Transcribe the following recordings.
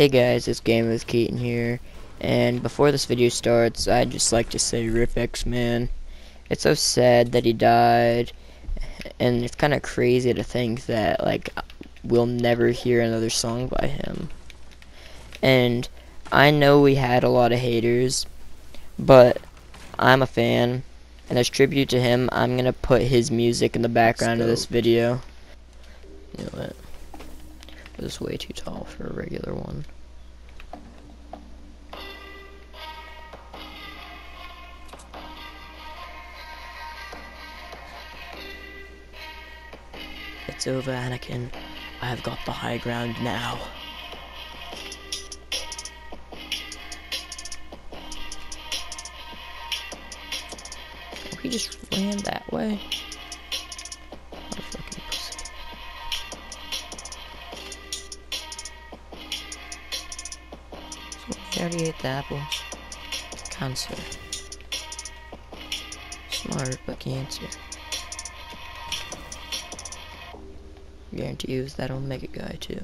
Hey guys, it's Game with Keaton here, and before this video starts, I'd just like to say Rip X, man. It's so sad that he died, and it's kind of crazy to think that, like, we'll never hear another song by him. And I know we had a lot of haters, but I'm a fan, and as tribute to him, I'm gonna put his music in the background of this video. You know what? This is way too tall for a regular one. It's over, Anakin. I have got the high ground now. We just ran that way. I already ate the apple. Cancer. Smart, but cancer. Guarantee you it's that Omega guy, too.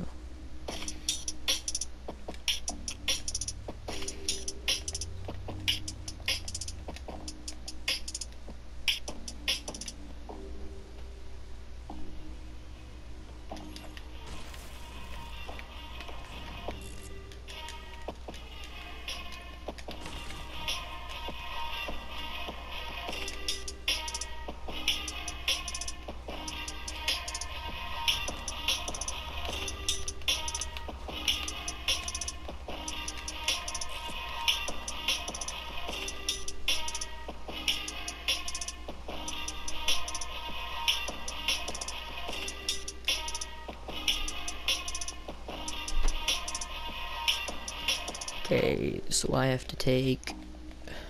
Okay, so I have to take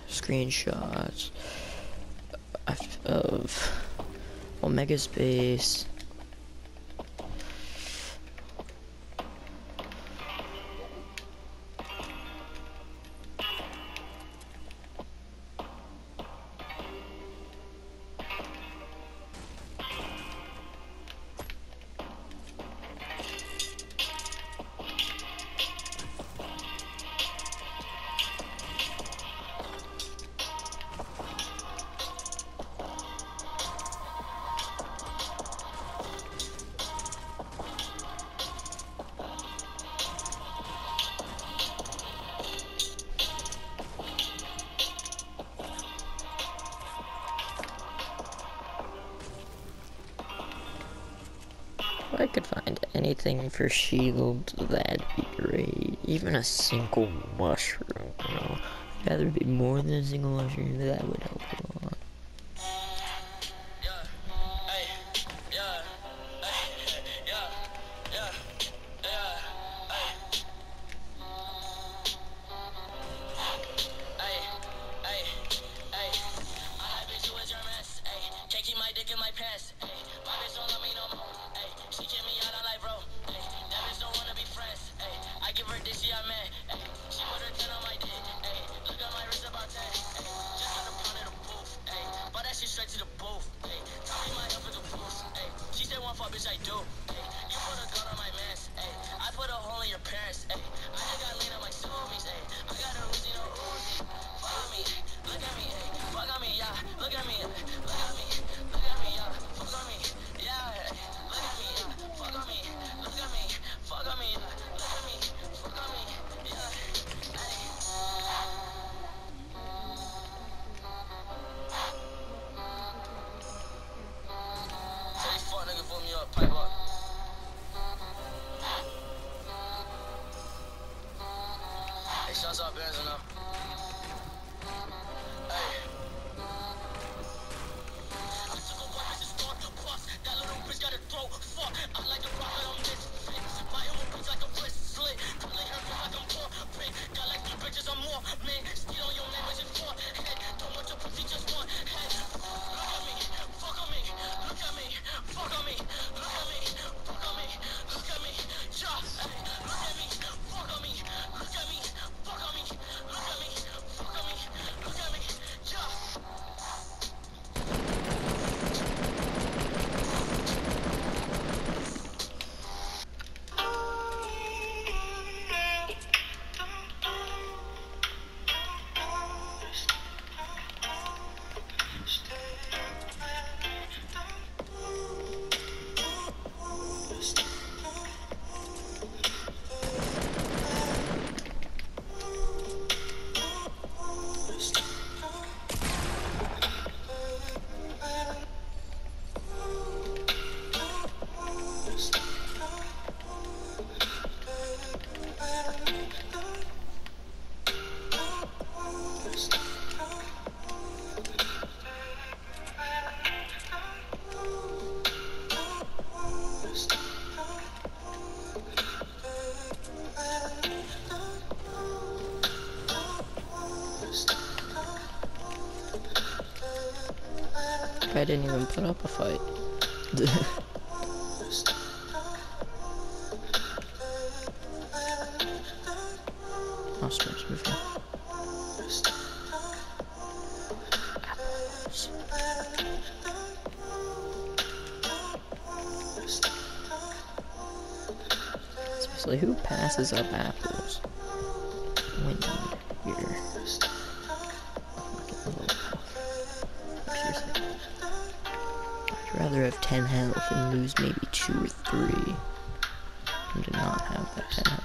screenshots of Omega Space. If I could find anything for shield, that'd be great. Even a single mushroom, you know. I'd rather be more than a single mushroom, that would help a lot. Hey, shots up, bands enough. Hey. I didn't even put up a fight. I'll switch before. Especially who passes up apples when you're... I'd rather have 10 health and lose maybe 2 or 3 and do not have that 10 health.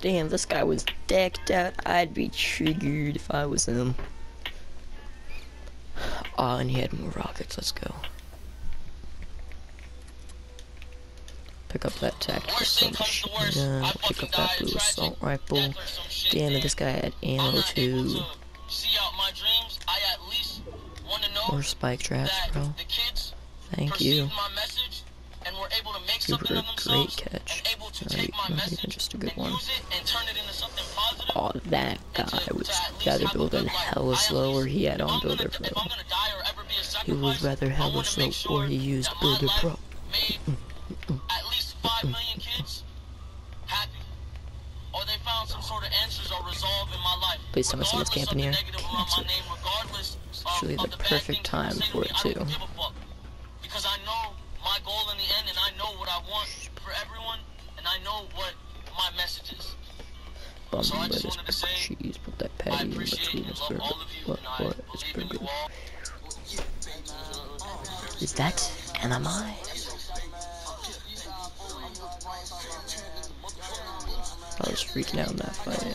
Damn, this guy was decked out. I'd be triggered if I was him. Oh, and he had more rockets. Let's go. Pick up that tactical assault. No, pick up that blue assault rifle. Damn it, this guy had ammo too. More spike traps, bro. Thank you. You were a great catch. Not even just a good one. Oh, that guy was rather building hella slow, or he had on Builder Pro. He was rather hella slow, or he used Builder Pro. At least 5 million kids happy, or they found some sort of answers or resolve in my life. Please tell me someone's camping here. It's actually the perfect time for it too. Because I know my goal in the end, and I know what I want for everyone. I know what my message is. Bumble so I just wanted to say, cheese, put that patty I appreciate and love all of you, and I believe in you all. Is that an MI? I was freaking out in that fight.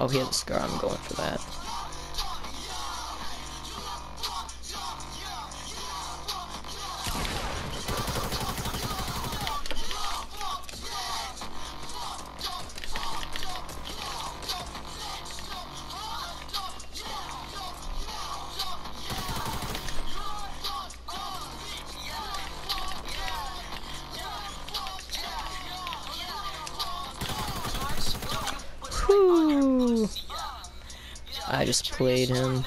Oh, he has a scar, I'm going for that. I just played him.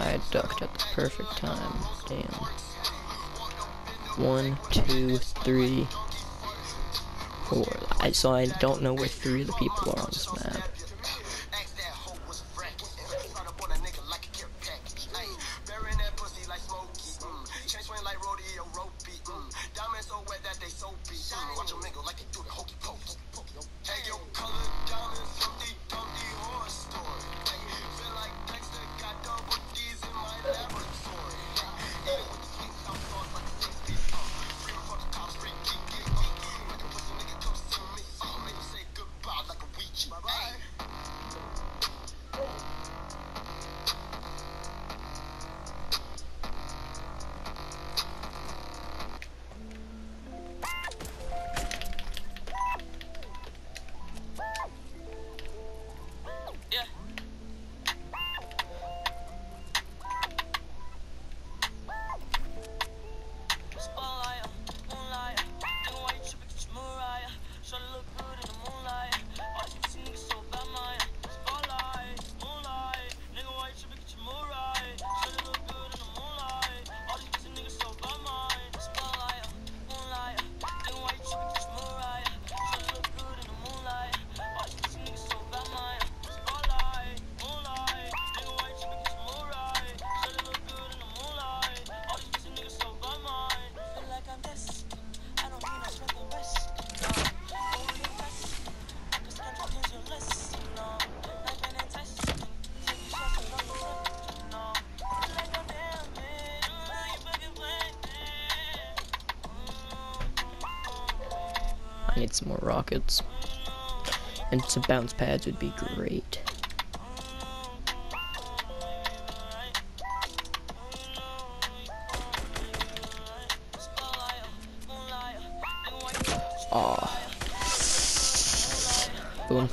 I ducked at the perfect time. Damn. 1, 2, 3, 4. So I don't know where 3 of the people are on this map. Need some more rockets, and some bounce pads would be great. Aw. Boom.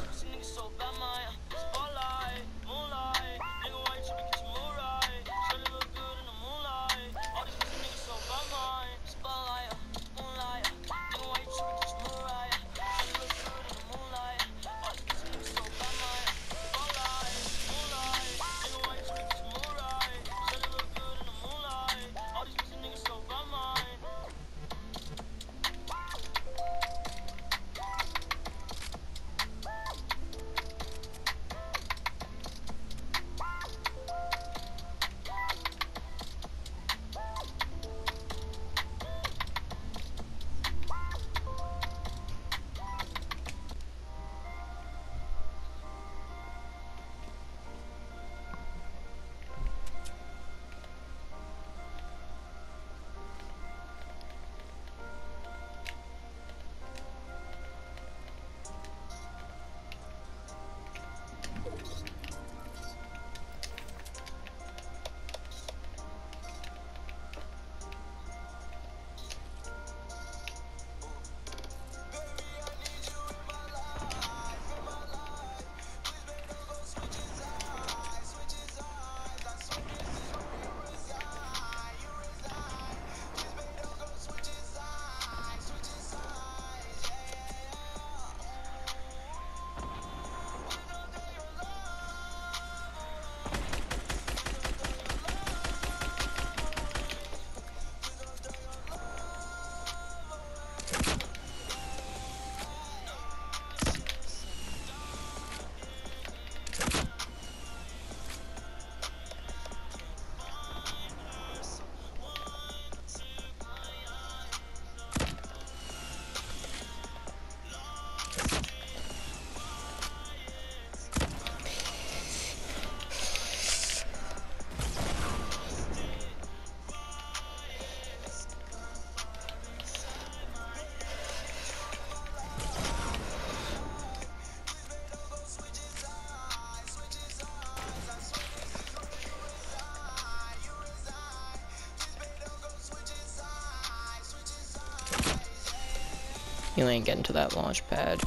You ain't getting to that launch pad.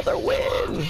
another win.